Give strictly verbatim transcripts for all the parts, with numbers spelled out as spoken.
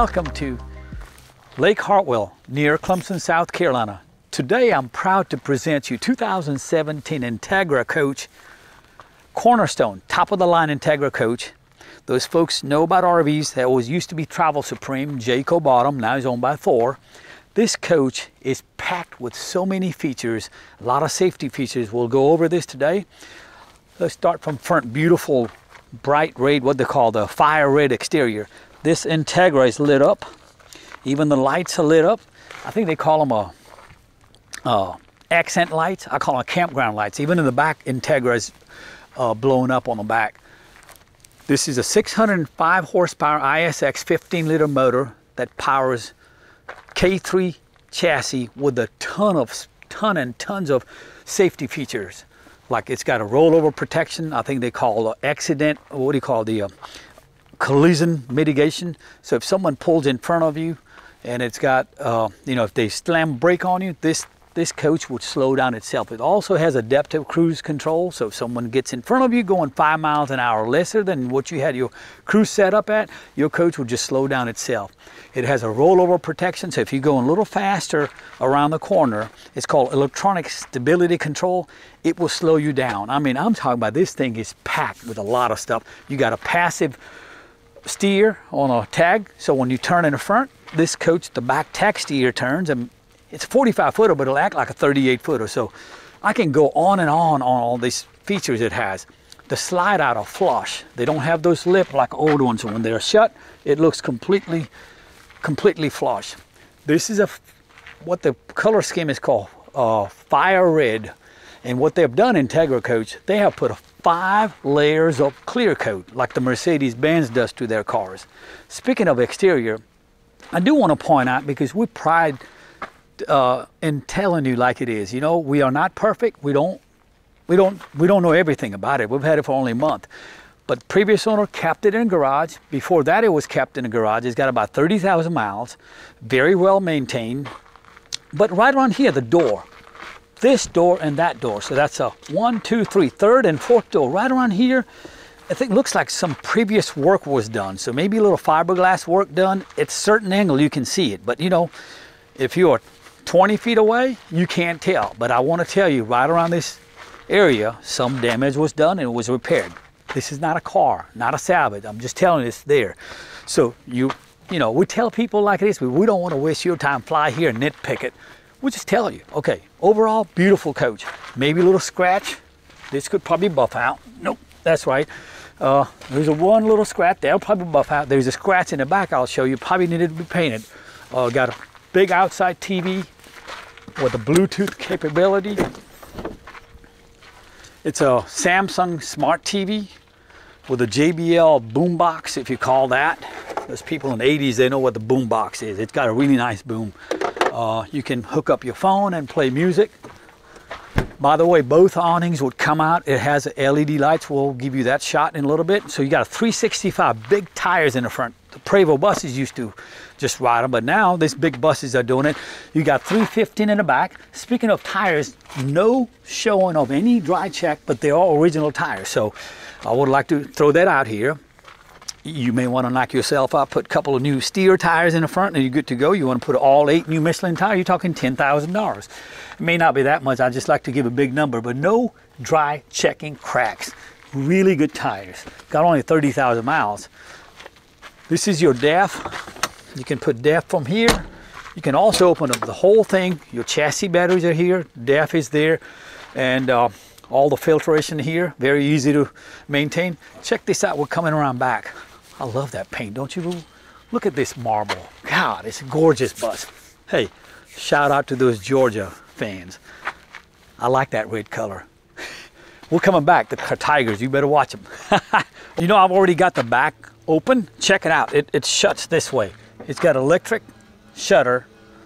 welcome to Lake Hartwell near Clemson, South Carolina. Today I'm proud to present you two thousand seventeen Entegra Coach Cornerstone, top of the line Entegra Coach. Those folks know about R Vs. That always used to be Travel Supreme. Jayco bought them, now he's owned by Thor. This coach is packed with so many features, a lot of safety features. We'll go over this today. Let's start from front. Beautiful, bright red, what they call the fire red exterior. This Entegra is lit up. Even the lights are lit up. I think they call them a, uh, accent lights. I call them campground lights. Even in the back, Entegra is uh, blown up on the back. This is a six hundred five horsepower I S X fifteen liter motor that powers K three chassis with a ton of ton and tons of safety features. Like it's got a rollover protection. I think they call it accident, what do you call the uh, collision mitigation. So if someone pulls in front of you, and it's got, uh, you know, if they slam brake on you, this this coach would slow down itself. It also has adaptive cruise control. So if someone gets in front of you going five miles an hour lesser than what you had your cruise set up at, your coach will just slow down itself. It has a rollover protection. So if you're going a little faster around the corner, it's called electronic stability control. It will slow you down. I mean, I'm talking about this thing is packed with a lot of stuff. You got a passive steer on a tag. So when you turn in the front, this coach, the back tag steer turns, and it's a forty-five footer, but it'll act like a thirty-eight footer. So I can go on and on on all these features it has. The slide out are flush. They don't have those lip like old ones. When they're shut, it looks completely, completely flush. This is a, what the color scheme is called, uh, fire red. And what they've done in Entegra Coach, they have put a five layers of clear coat like the Mercedes-Benz does to their cars. Speaking of exterior, I do want to point out, because we pride Uh, in telling you like it is, you know, we are not perfect. We don't, we don't, we don't know everything about it. We've had it for only a month, but previous owner kept it in a garage. Before that, it was kept in a garage. It's got about thirty thousand miles, very well maintained. But right around here, the door, this door and that door. So that's a one, two, three, third and fourth door right around here. I think it looks like some previous work was done. So maybe a little fiberglass work done. At a certain angle, you can see it, but you know, if you are twenty feet away, you can't tell. But I want to tell you, right around this area, some damage was done and it was repaired. This is not a car, not a salvage. I'm just telling you it's there. So you, you know, we tell people like this, but we don't want to waste your time, fly here and nitpick it. We just tell you, okay, overall, beautiful coach. Maybe a little scratch. This could probably buff out. Nope, that's right. Uh, there's a one little scratch. That'll probably buff out. There's a scratch in the back I'll show you. Probably needed to be painted. Uh, got a big outside T V with a Bluetooth capability. It's a Samsung smart T V with a J B L boombox, if you call that. Those people in the eighties, they know what the boombox is. It's got a really nice boom. Uh, you can hook up your phone and play music. By the way, both awnings would come out. It has L E D lights. We'll give you that shot in a little bit. So you got a three sixty-five, big tires in the front. The Prevost buses used to just ride them, but now these big buses are doing it. You got three fifteen in the back. Speaking of tires, no showing of any dry check, but they are original tires. So I would like to throw that out here. You may want to knock yourself up, put a couple of new steer tires in the front, and you're good to go. You want to put all eight new Michelin tires, you're talking ten thousand dollars. It may not be that much. I just like to give a big number, but no dry checking cracks. Really good tires. Got only thirty thousand miles. This is your D E F. You can put D E F from here. You can also open up the whole thing. Your chassis batteries are here. D E F is there. And uh, all the filtration here. Very easy to maintain. Check this out. We're coming around back. I love that paint, don't you? Look at this marble. God, it's a gorgeous bus. Hey, shout out to those Georgia fans. I like that red color. We're coming back. The Tigers, you better watch them. You know, I've already got the back open. Check it out. It, it shuts this way. It's got electric shutter.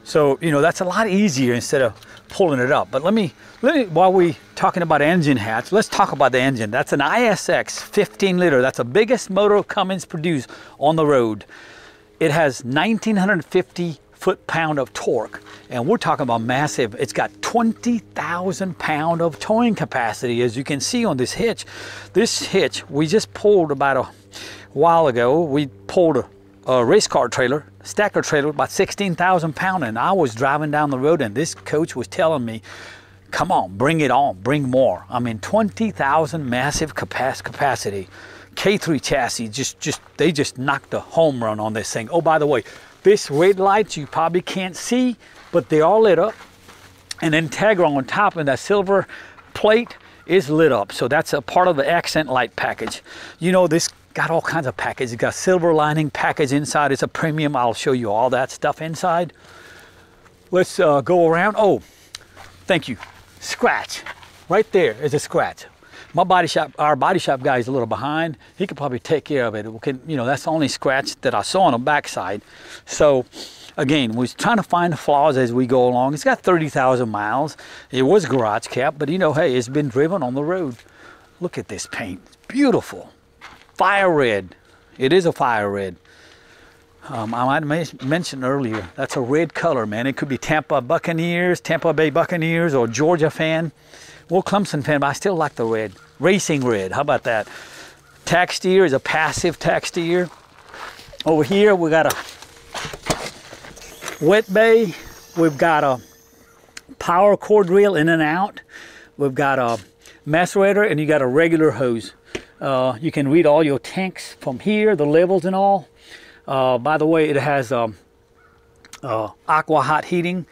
So, you know, that's a lot easier instead of pulling it up. But let me, let me while we're talking about engine hatch, let's talk about the engine. That's an I S X fifteen liter. That's the biggest motor Cummins produced on the road. It has one thousand nine hundred fifty foot-pound of torque, and we're talking about massive. It's got twenty thousand pound of towing capacity, as you can see on this hitch. This hitch, we just pulled about a while ago. We pulled a, a race car trailer, stacker trailer about sixteen thousand pound, and I was driving down the road and this coach was telling me, come on, bring it on, bring more. I mean, twenty thousand massive capacity. K three chassis, just, just they just knocked a home run on this thing. Oh, by the way, this red lights you probably can't see, but they are lit up. And Entegra on top and that silver plate is lit up. So that's a part of the accent light package. You know, this got all kinds of packages. It's got silver lining package inside. It's a premium. I'll show you all that stuff inside. Let's uh, go around. Oh, thank you. Scratch. Right there is a scratch. My body shop, our body shop guy is a little behind. He could probably take care of it. it can, you know, that's the only scratch that I saw on the backside. So again, we're trying to find the flaws as we go along. It's got thirty thousand miles. It was garage cap, but you know, hey, it's been driven on the road. Look at this paint. It's beautiful. Fire red. It is a fire red. Um, I might mention earlier, that's a red color, man. It could be Tampa Buccaneers, Tampa Bay Buccaneers, or Georgia fan. Well, Clemson fan, but I still like the red. Racing red, how about that? Tack steer is a passive tack steer. Over here, we got a wet bay. We've got a power cord reel in and out. We've got a macerator, and you got a regular hose. Uh, you can read all your tanks from here, the levels and all. Uh, by the way, it has um, uh, aqua hot heating,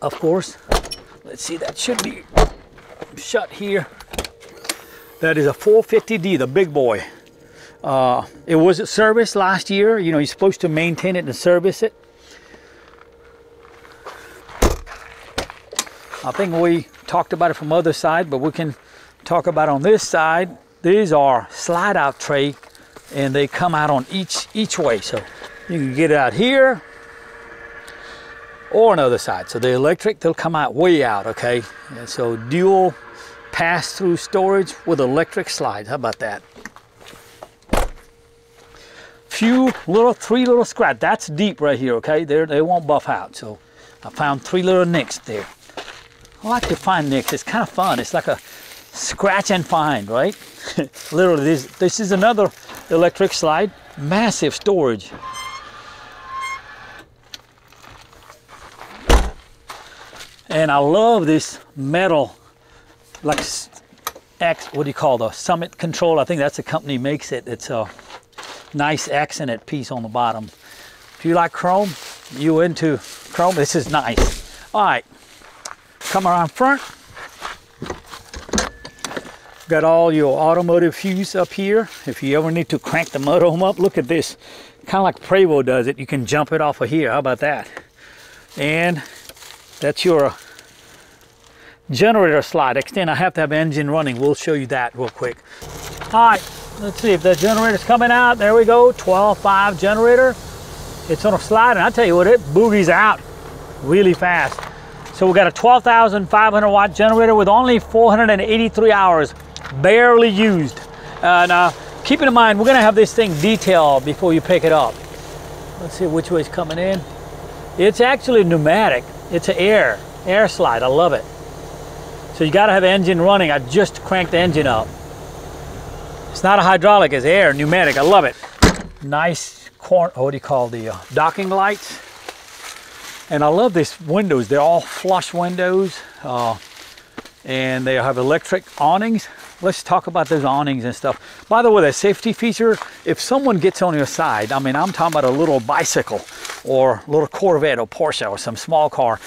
of course. Let's see, that should be shut here. That is a four fifty D, the big boy. Uh, it was serviced last year. You know, you're supposed to maintain it and service it. I think we talked about it from the other side, but we can talk about it on this side. These are slide out tray, and they come out on each each way, so you can get it out here or another side. So the electric, they'll come out way out, okay? And so dual pass-through storage with electric slides. How about that? Few little three little scratch. That's deep right here, okay? There they won't buff out. So I found three little nicks there. I like to find nicks. It's kind of fun. It's like a scratch and find, right? Literally, this this is another electric slide. Massive storage. And I love this metal, like X, what do you call the Summit Control? I think that's the company makes it. It's a nice accented piece on the bottom. If you like chrome, you into chrome, this is nice. All right, come around front. Got all your automotive fuse up here. If you ever need to crank the motorhome up, look at this. Kind of like Prevost does it. You can jump it off of here. How about that? And that's your generator slide. Extend. I have to have engine running. We'll show you that real quick. All right, let's see if the generator's coming out. There we go. twelve point five generator. It's on a slide, and I tell you what, it boogies out really fast. So we got a twelve thousand five hundred watt generator with only four hundred eighty-three hours. Barely used. And uh, keep in mind, we're going to have this thing detailed before you pick it up. Let's see which way's coming in. It's actually pneumatic. It's an air air slide. I love it. So you got to have engine running. I just cranked the engine up. It's not a hydraulic. It's air pneumatic. I love it. Nice corn. Oh, what do you call the uh, docking lights? And I love these windows. They're all flush windows. Uh, and they have electric awnings. Let's talk about those awnings and stuff. By the way, that safety feature, if someone gets on your side, I mean, I'm talking about a little bicycle or a little Corvette or Porsche or some small car,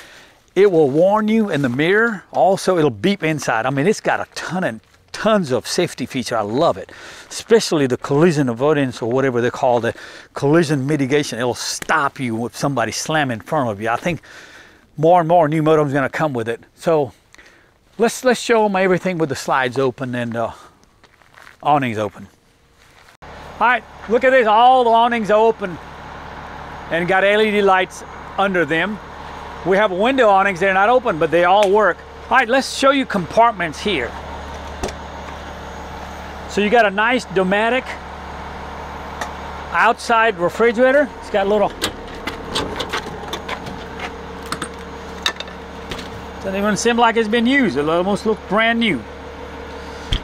it will warn you in the mirror. Also, it'll beep inside. I mean, it's got a ton and tons of safety feature. I love it, especially the collision avoidance or whatever they call the collision mitigation. It'll stop you if somebody slams in front of you. I think more and more new modems gonna come with it. So. Let's, let's show them everything with the slides open and uh, awnings open. All right, look at this. All the awnings are open and got L E D lights under them. We have window awnings. They're not open, but they all work. All right, let's show you compartments here. So you got a nice Dometic outside refrigerator. It's got a little... Doesn't even seem like it's been used. It almost looks brand new.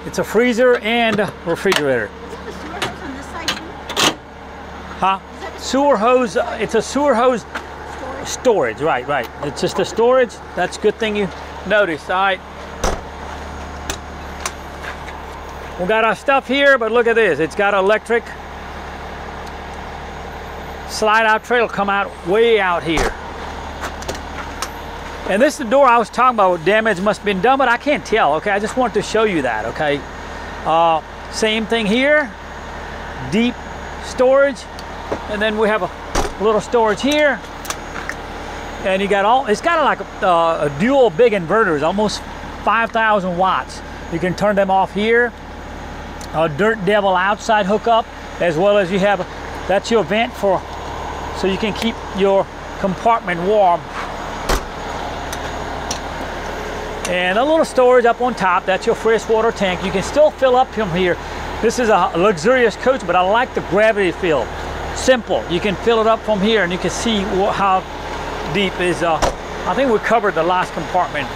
It's a freezer and a refrigerator. Is that the storehouse on this side too? Huh? Is that the sewer hose. It's a sewer hose storage. storage. Right, right. It's just a storage. That's a good thing you noticed. All right. We got our stuff here, but look at this. It's got electric slide out trail come out way out here. And this is the door I was talking about. Damage must have been done, but I can't tell. Okay, I just wanted to show you that. Okay, uh, same thing here, deep storage, and then we have a little storage here. And you got all. It's got like a, uh, a dual big inverters, almost five thousand watts. You can turn them off here. A Dirt Devil outside hookup, as well as you have. That's your vent for, so you can keep your compartment warm. And a little storage up on top, that's your fresh water tank. You can still fill up from here. This is a luxurious coach, but I like the gravity fill. Simple, you can fill it up from here and you can see how deep is, uh, I think we covered the last compartment.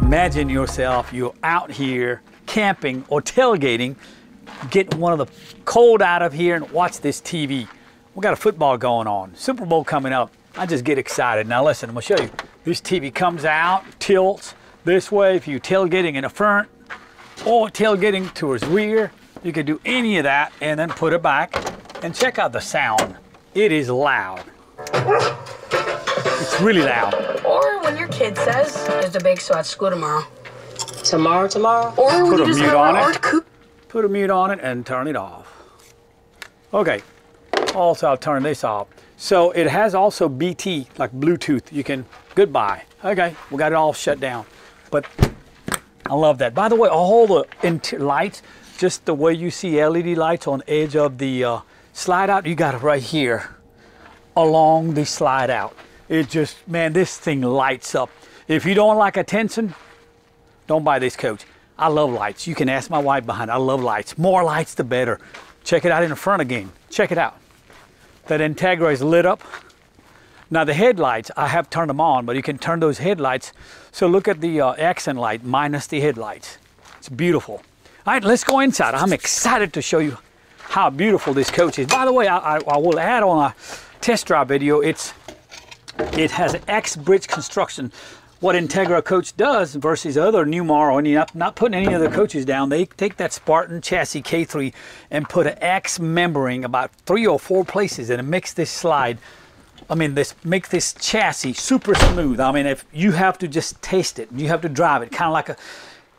Imagine yourself, you're out here camping or tailgating, getting one of the cold out of here and watch this T V. We got a football going on, Super Bowl coming up. I just get excited. Now listen, I'm gonna show you. This T V comes out, tilts this way. If you're tailgating in the front or tailgating towards rear, you can do any of that and then put it back. And check out the sound. It is loud. It's really loud. Or when your kid says, "There's a bake, so I have to school tomorrow." Tomorrow, tomorrow. Or when you just go out cook. Put a mute on it and turn it off. Okay. Also, I'll turn this off. So it has also B T, like Bluetooth. You can goodbye. Okay, we got it all shut down. But I love that. By the way, all the lights, just the way you see L E D lights on edge of the uh, slide out, you got it right here along the slide out. It just, man, this thing lights up. If you don't like attention, don't buy this coach. I love lights. You can ask my wife behind it. I love lights. More lights, the better. Check it out in the front again. Check it out. That Entegra is lit up. Now the headlights, I have turned them on, but you can turn those headlights. So look at the uh, accent light minus the headlights. It's beautiful. All right, let's go inside. I'm excited to show you how beautiful this coach is. By the way, I, I, I will add on a test drive video. It's It has X-bridge construction. What Entegra Coach does versus other Newmar, or any, not putting any other coaches down, they take that Spartan chassis K three and put an X membering about three or four places, and it makes this slide, I mean, this makes this chassis super smooth. I mean, if you have to just taste it, you have to drive it, kind of like a,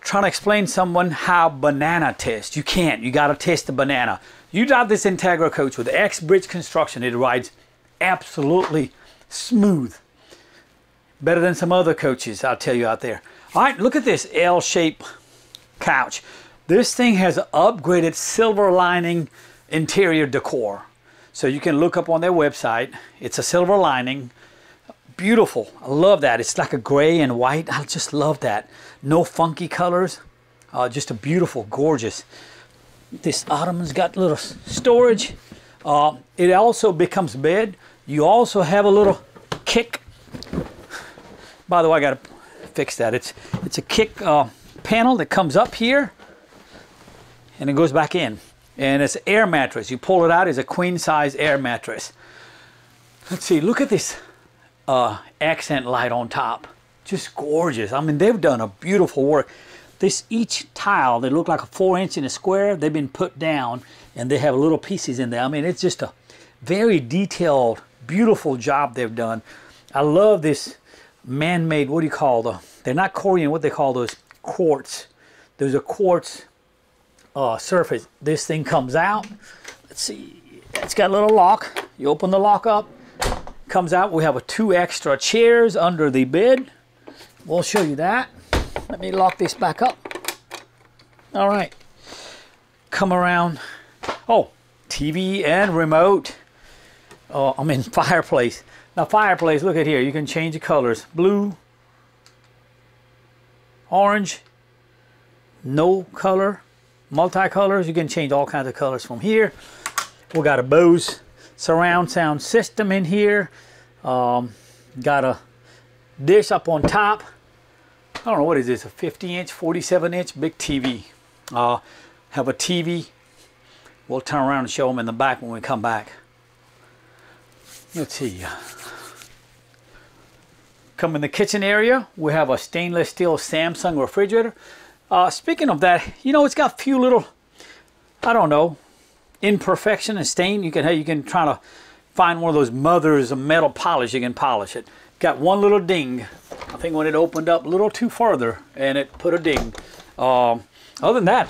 trying to explain to someone how banana test. You can't. You got to taste the banana. You drive this Entegra Coach with X-bridge construction, it rides absolutely smooth, better than some other coaches, I'll tell you out there. All right, look at this L-shaped couch. This thing has upgraded silver lining interior decor, so you can look up on their website. It's a silver lining, beautiful. I love that. It's like a gray and white. I just love that. No funky colors, uh, just a beautiful, gorgeous. This ottoman's got little storage. Uh, it also becomes bed. You also have a little kick. By the way, I gotta fix that. It's it's a kick uh, panel that comes up here and it goes back in. And it's an air mattress. You pull it out, it's a queen size air mattress. Let's see, look at this uh, accent light on top. Just gorgeous. I mean, they've done a beautiful work. This each tile, they look like a four inch in a square. They've been put down and they have little pieces in there. I mean, it's just a very detailed, beautiful job they've done. I love this man-made, what do you call them? They're not Korean, what they call those quartz. There's a quartz uh, surface. This thing comes out. Let's see, it's got a little lock. You open the lock up, comes out. We have a two extra chairs under the bed. We'll show you that. Let me lock this back up. All right, come around. Oh, T V and remote. Oh, I mean fireplace. Now fireplace, look at here. You can change the colors. Blue, orange, no color, multicolors. You can change all kinds of colors from here. We got a Bose surround sound system in here. Um, got a dish up on top. I don't know, what is this, a fifty inch, forty-seven inch big T V. Uh, have a T V. We'll turn around and show them in the back when we come back. Let's see. Come in the kitchen area. We have a stainless steel Samsung refrigerator. Uh, speaking of that, you know, it's got a few little, I don't know, imperfection and stain. You can, you can try to find one of those mothers of metal polish. You can polish it. Got one little ding. I think when it opened up a little too further, and it put a ding. Um, other than that,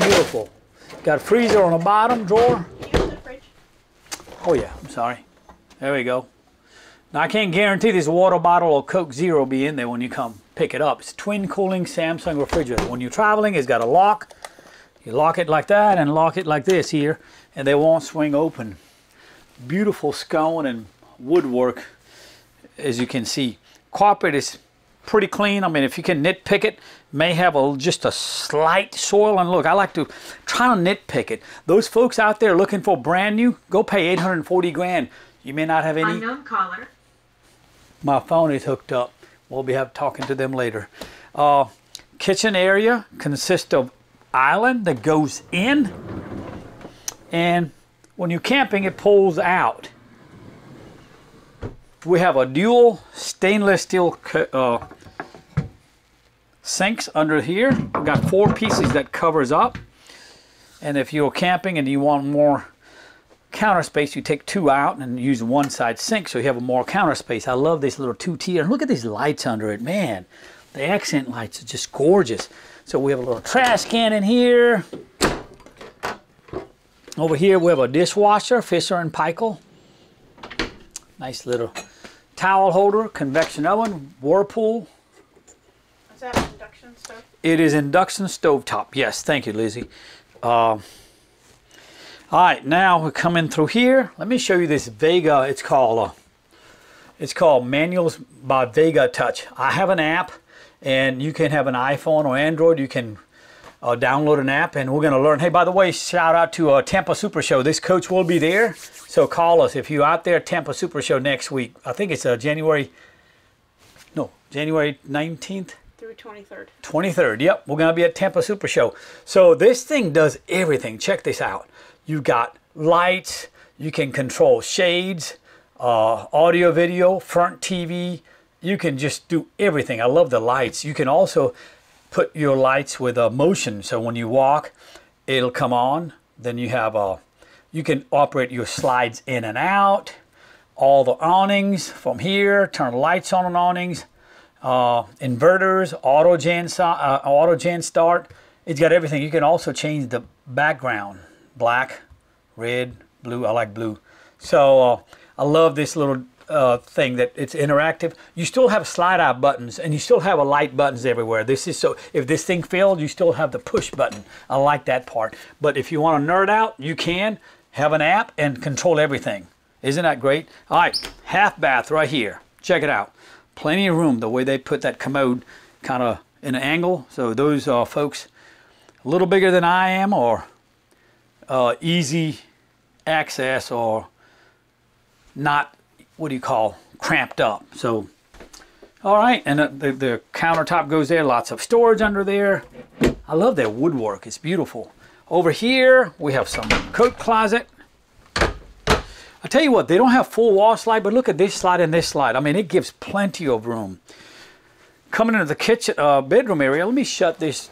beautiful. Got a freezer on the bottom drawer. Oh yeah, I'm sorry. There we go. Now I can't guarantee this water bottle or Coke Zero will be in there when you come pick it up. It's twin cooling Samsung refrigerator. When you're traveling, it's got a lock. You lock it like that and lock it like this here, and they won't swing open. Beautiful scone and woodwork, as you can see. Carpet is pretty clean. I mean, if you can nitpick it, may have a just a slight soil. And look, I like to try to nitpick it. Those folks out there looking for brand new, go pay eight hundred forty grand. You may not have any. Unknown caller. My phone is hooked up. We'll be have talking to them later. Uh, kitchen area consists of island that goes in, and when you're camping, it pulls out. We have a dual stainless steel uh, sinks under here. We've got four pieces that covers up. And if you're camping and you want more counter space, you take two out and use one side sink, so you have more counter space. I love this little two-tier. And look at these lights under it. Man, the accent lights are just gorgeous. So we have a little trash can in here. Over here, we have a dishwasher, Fisher and Paykel. Nice little towel holder, convection oven, Whirlpool. Is that an induction stove? It is induction stovetop. Yes, thank you, Lizzie. Uh, Alright, now we're coming through here. Let me show you this Vega. It's called, uh, it's called Manuals by Vega Touch. I have an app, and you can have an iPhone or Android. You can uh, download an app, and we're going to learn. Hey, by the way, shout out to uh, Tampa Super Show. This coach will be there, so call us if you're out there. Tampa Super Show next week. I think it's uh, January, no, January nineteenth. through twenty-third. twenty-third, yep. We're going to be at Tampa Super Show. So this thing does everything. Check this out. You got lights, you can control shades, uh, audio, video, front T V. You can just do everything. I love the lights. You can also put your lights with a motion. So when you walk, it'll come on. Then you have a, you can operate your slides in and out. All the awnings from here, turn lights on and awnings. Uh, inverters, auto gen, uh, auto gen start. It's got everything. You can also change the background. Black, red, blue. I like blue. So uh, I love this little uh, thing that it's interactive. You still have slide out buttons, and you still have a light buttons everywhere. This is so if this thing failed, you still have the push button. I like that part. But if you want to nerd out, you can have an app and control everything. Isn't that great? All right, half bath right here. Check it out. Plenty of room. The way they put that commode kind of in an angle. So those are uh, folks a little bigger than I am, or Uh, easy access, or not, what do you call, cramped up. So, all right, and the, the countertop goes there. Lots of storage under there. I love that woodwork. It's beautiful. Over here, we have some coat closet. I tell you what, they don't have full wall slide, but look at this slide and this slide. I mean, it gives plenty of room. Coming into the kitchen, uh, bedroom area, let me shut this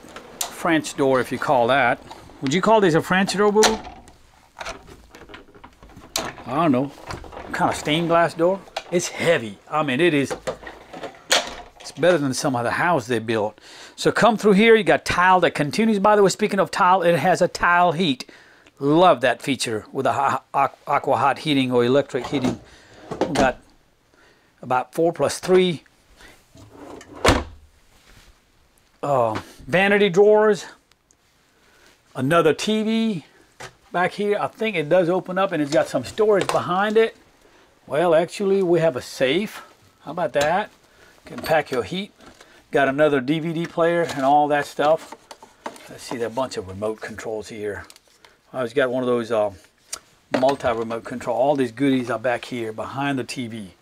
French door, if you call that. Would you call this a French door, boo? I don't know. What kind of stained glass door? It's heavy. I mean, it is. It's better than some of the houses they built. So come through here. You got tile that continues. By the way, speaking of tile, it has a tile heat. Love that feature with the aqua hot heating or electric heating. We got about four plus three uh, vanity drawers. Another T V back here. I think it does open up, and it's got some storage behind it. Well, actually, we have a safe. How about that? You can pack your heat. Got another D V D player and all that stuff. Let's see, there are a bunch of remote controls here. I always got one of those uh, multi-remote control. All these goodies are back here behind the T V.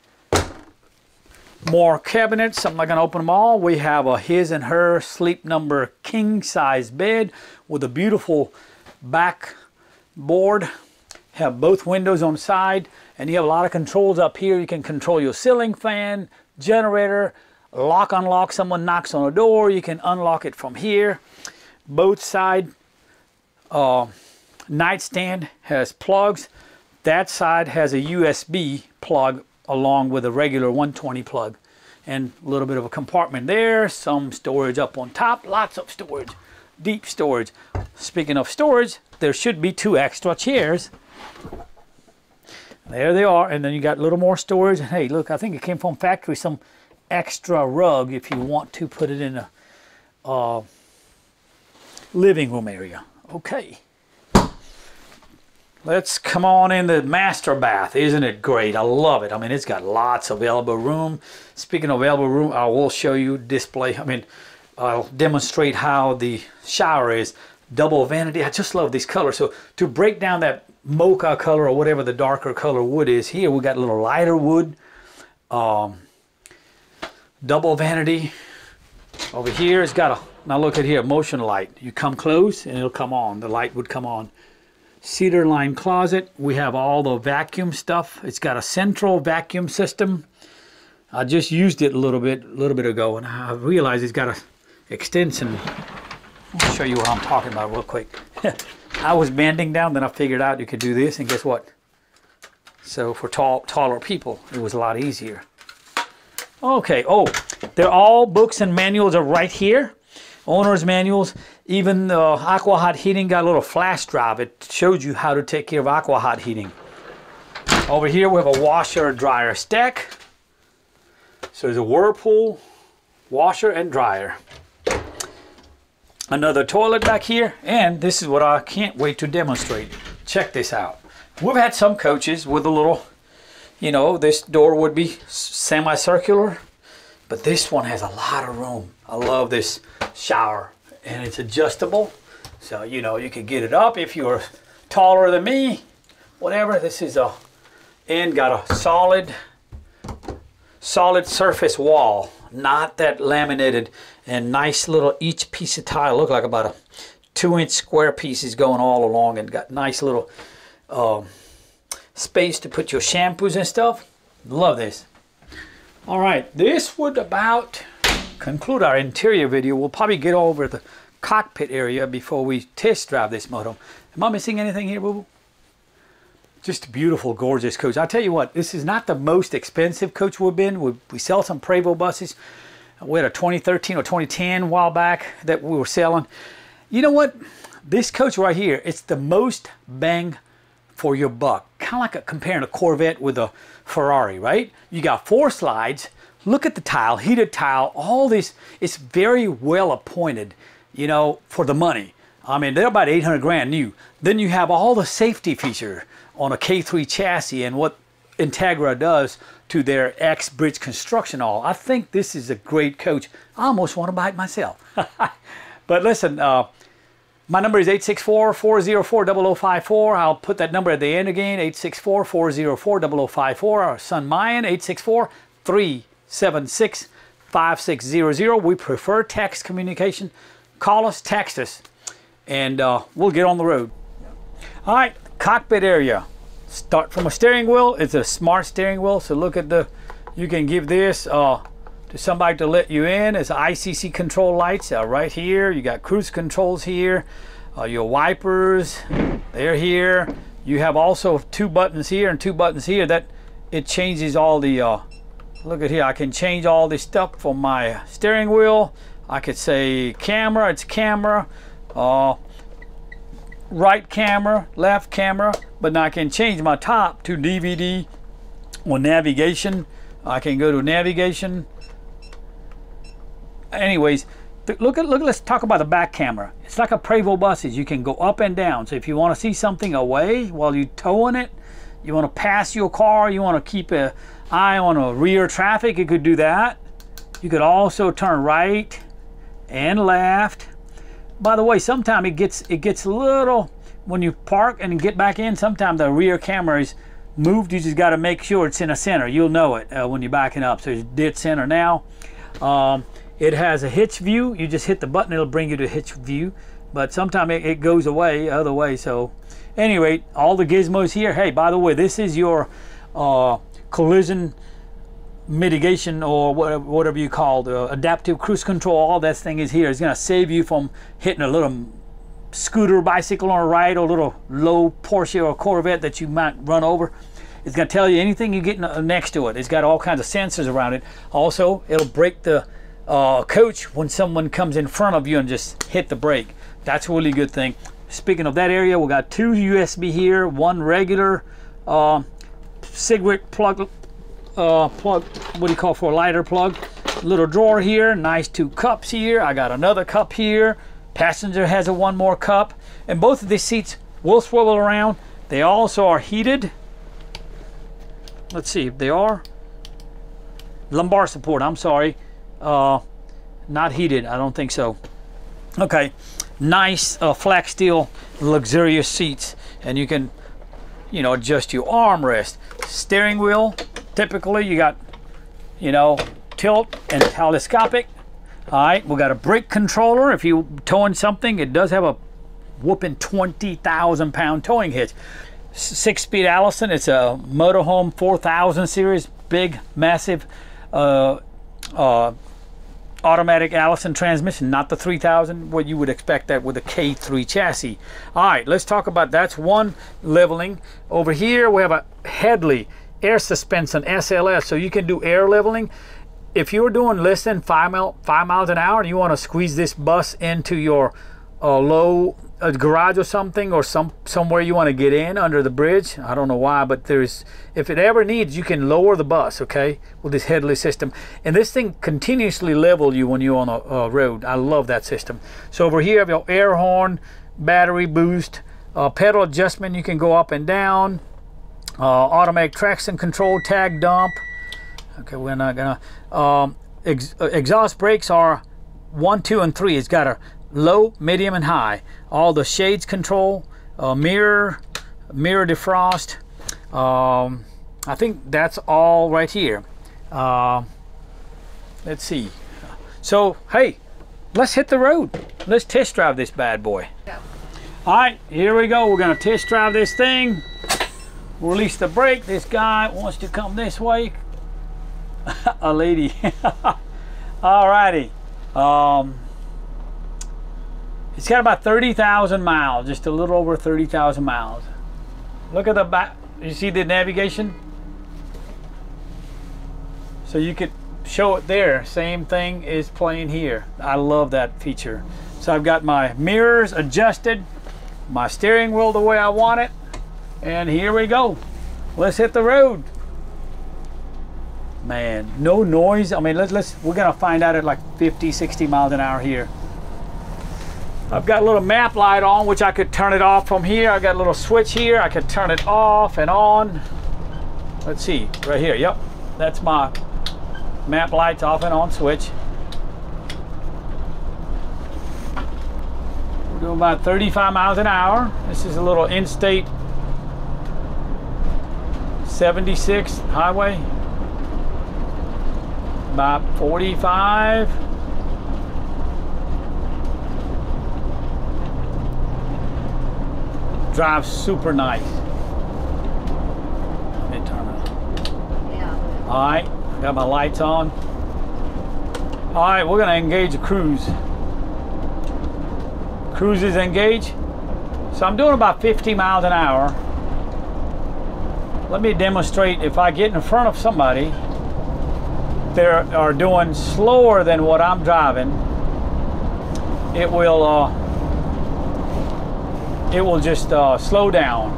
More cabinets. I'm not going to open them all. We have a his and her Sleep Number king-size bed with a beautiful back board. Have both windows on the side, and you have a lot of controls up here. You can control your ceiling fan, generator, lock, unlock. Someone knocks on a door, you can unlock it from here. Both side uh, nightstand has plugs. That side has a U S B plug along with a regular one twenty plug, and a little bit of a compartment there. Some storage up on top, lots of storage, deep storage. Speaking of storage, there should be two extra chairs. There they are, and then you got a little more storage. Hey, look, I think it came from factory, some extra rug if you want to put it in a uh, living room area. Okay, let's come on in the master bath. Isn't it great? I love it. I mean, it's got lots of elbow room. Speaking of elbow room, I will show you display. I mean, I'll demonstrate how the shower is. Double vanity. I just love these colors. So to break down that mocha color or whatever the darker color wood is here, we got a little lighter wood. Um, double vanity over here. It's got a, now look at here, motion light. You come close and it'll come on. The light would come on. Cedar lined closet. We have all the vacuum stuff. It's got a central vacuum system. I just used it a little bit, a little bit ago, and I realized it's got an extension. I'll show you what I'm talking about real quick. I was bending down, then I figured out you could do this, and guess what? So for tall, taller people, it was a lot easier. Okay, oh, they're all books and manuals are right here. Owner's manuals, even the uh, Aqua Hot Heating got a little flash drive. It shows you how to take care of Aqua Hot Heating. Over here we have a washer dryer stack. So there's a Whirlpool washer and dryer. Another toilet back here, and this is what I can't wait to demonstrate. Check this out. We've had some coaches with a little, you know, this door would be semicircular, but this one has a lot of room. I love this shower, and it's adjustable. So, you know, you can get it up if you're taller than me, whatever. This is a, and got a solid, solid surface wall. Not that laminated and nice little each piece of tile look like about a two inch square pieces going all along, and got nice little um, space to put your shampoos and stuff. Love this. All right, this would about conclude our interior video. We'll probably get over the cockpit area before we test drive this motorhome. Am I missing anything here, boo-boo? Just a beautiful, gorgeous coach. I'll tell you what, this is not the most expensive coach we've been. We, we sell some Prevost buses. We had a twenty thirteen or twenty ten a while back that we were selling. You know what? This coach right here, it's the most bang for your buck. Kind of like a, comparing a Corvette with a Ferrari, right? You got four slides. Look at the tile, heated tile, all this. It's very well appointed, you know, for the money. I mean, they're about eight hundred grand new. Then you have all the safety feature on a K three chassis and what Entegra does to their X-Bridge construction all. I think this is a great coach. I almost want to buy it myself. But listen, uh, my number is eight six four, four oh four, double oh five four. I'll put that number at the end again, eight six four, four oh four, double oh five four. Our son Mayan, eight six four, three seven six, five six zero zero. We prefer text communication. Call us, text us, and uh, we'll get on the road. All right, cockpit area. Start from a steering wheel. It's a smart steering wheel, so look at the, you can give this uh, to somebody to let you in. It's I C C control lights uh, right here. You got cruise controls here. Uh, your wipers, they're here. You have also two buttons here and two buttons here that it changes all the, uh, look at here, I can change all this stuff from my steering wheel. I could say camera, it's camera. Uh, right camera, left camera, but now I can change my top to D V D or navigation. I can go to navigation. Anyways, look at look. Let's talk about the back camera. It's like a Prevost buses. You can go up and down. So if you want to see something away while you're towing it, you want to pass your car, you want to keep an eye on a rear traffic, you could do that. You could also turn right and left. By the way, sometimes it gets it gets a little, when you park and get back in, sometimes the rear camera is moved. You just got to make sure it's in a center. You'll know it uh, when you're backing up. So it's dead center now. Um, it has a hitch view. You just hit the button, it'll bring you to hitch view. But sometimes it, it goes away other way. So anyway, all the gizmos here. Hey, by the way, this is your uh, collision mitigation, or whatever you call the adaptive cruise control. All that thing is here. It's going to save you from hitting a little scooter, bicycle on a ride, or a little low Porsche or Corvette that you might run over. It's going to tell you anything you get next to it. It's got all kinds of sensors around it. Also, it'll break the uh, coach when someone comes in front of you and just hit the brake. That's a really good thing. Speaking of that area, we got two U S B here, one regular uh, cigarette plug. Uh, plug, what do you call, for a lighter plug. Little drawer here, nice two cups here. I got another cup here. Passenger has a one more cup. And both of these seats will swivel around. They also are heated. Let's see if they are. Lumbar support, I'm sorry. Uh, not heated, I don't think so. Okay, nice uh, flax steel luxurious seats. And you can, you know, adjust your armrest. Steering wheel. Typically, you got, you know, tilt and telescopic. All right, we got a brake controller. If you're towing something, it does have a whooping twenty thousand pound towing hitch. Six-speed Allison. It's a Motorhome four thousand series, big, massive, uh, uh, automatic Allison transmission. Not the three thousand. What you would expect that with a K three chassis. All right, let's talk about that's one leveling. Over here, we have a Headley air suspension, S L S, so you can do air leveling. If you're doing less than five, mile, five miles an hour and you want to squeeze this bus into your uh, low uh, garage or something, or some somewhere you want to get in under the bridge, I don't know why, but there's, if it ever needs, you can lower the bus, okay, with this Headley system. And this thing continuously levels you when you're on a uh, road. I love that system. So over here, you have your air horn, battery boost, uh, pedal adjustment. You can go up and down. Uh, automatic traction control, tag dump. Okay, we're not gonna. Um, ex exhaust brakes are one, two, and three. It's got a low, medium, and high. All the shades control, uh, mirror, mirror defrost. Um, I think that's all right here. Uh, let's see. So hey, let's hit the road. Let's test drive this bad boy. Yeah. All right, here we go. We're gonna test drive this thing. Release the brake. This guy wants to come this way. A lady. Alrighty. Um, it's got about thirty thousand miles, just a little over thirty thousand miles. Look at the back. You see the navigation? So you could show it there. Same thing is playing here. I love that feature. So I've got my mirrors adjusted, my steering wheel the way I want it. And here we go. Let's hit the road. Man, no noise. I mean, let's, let's we're gonna find out at like fifty, sixty miles an hour here. I've got a little map light on, which I could turn it off from here. I've got a little switch here. I could turn it off and on. Let's see, right here, yep. That's my map lights off and on switch. We're doing about thirty-five miles an hour. This is a little in-state seventy-six highway, about forty-five. Drives super nice. Mid terminal. Yeah. All right, got my lights on. All right, we're gonna engage a cruise. Cruise is engaged. So I'm doing about fifty miles an hour. Let me demonstrate. If I get in front of somebody, they are doing slower than what I'm driving, it will uh, it will just uh, slow down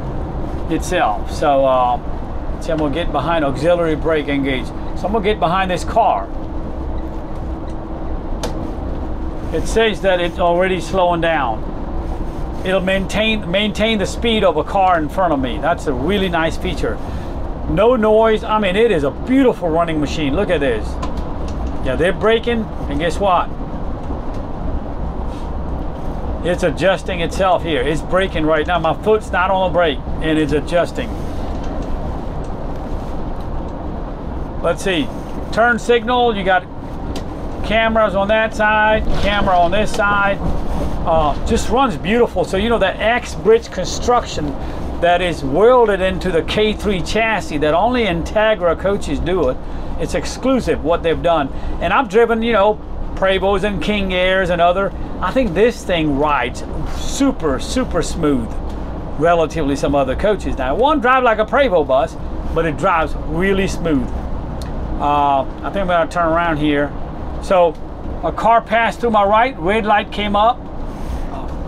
itself. So, uh, so I'm gonna get behind auxiliary brake engaged. So I'm gonna get behind this car. It says that it's already slowing down. It'll maintain maintain the speed of a car in front of me. That's a really nice feature. No noise. I mean, it is a beautiful running machine. Look at this. Now they're braking, and guess what? It's adjusting itself here. It's braking right now. My foot's not on the brake, and it's adjusting. Let's see. Turn signal, you got cameras on that side, camera on this side. Uh, just runs beautiful. So you know that X-bridge construction that is welded into the K three chassis, that only Entegra coaches do it. It's exclusive what they've done. And I've driven, you know, Prevost and King Airs and other. I think this thing rides super, super smooth relatively some other coaches. Now, it won't drive like a Prevost bus, but it drives really smooth. Uh, I think I'm gonna turn around here. So a car passed through my right, red light came up.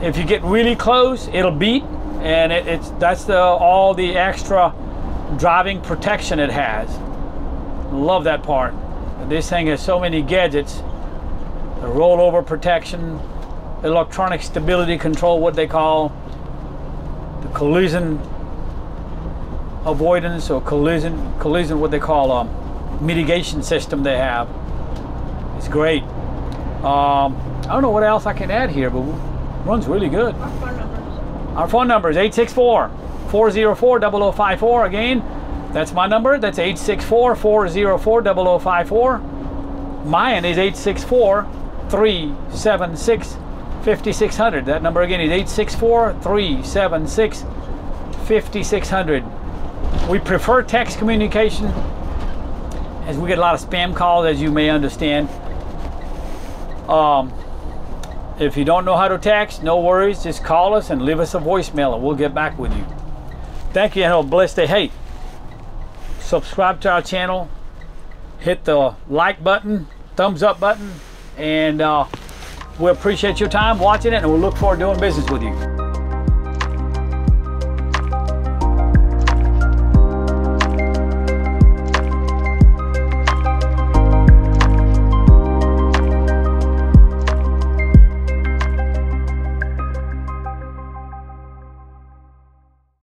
If you get really close, it'll beep, and it, it's that's the all the extra driving protection it has. Love that part. This thing has so many gadgets. The rollover protection, electronic stability control, what they call, the collision avoidance or collision, collision what they call a mitigation system they have. It's great. Um, I don't know what else I can add here, but it runs really good. Our phone numbers. Our phone number is eight six four, four zero four, zero zero five four. Again, that's my number. That's eight six four, four zero four, zero zero five four. Mine is eight six four, three seven six, five six zero zero. That number again is eight six four, three seven six, five six zero zero. We prefer text communication, as we get a lot of spam calls, as you may understand. Um, if you don't know how to text, no worries. Just call us and leave us a voicemail, and we'll get back with you. Thank you, and have a blessed day. Hey, subscribe to our channel. Hit the like button, thumbs up button, and uh, we appreciate your time watching it, and we'll look forward to doing business with you.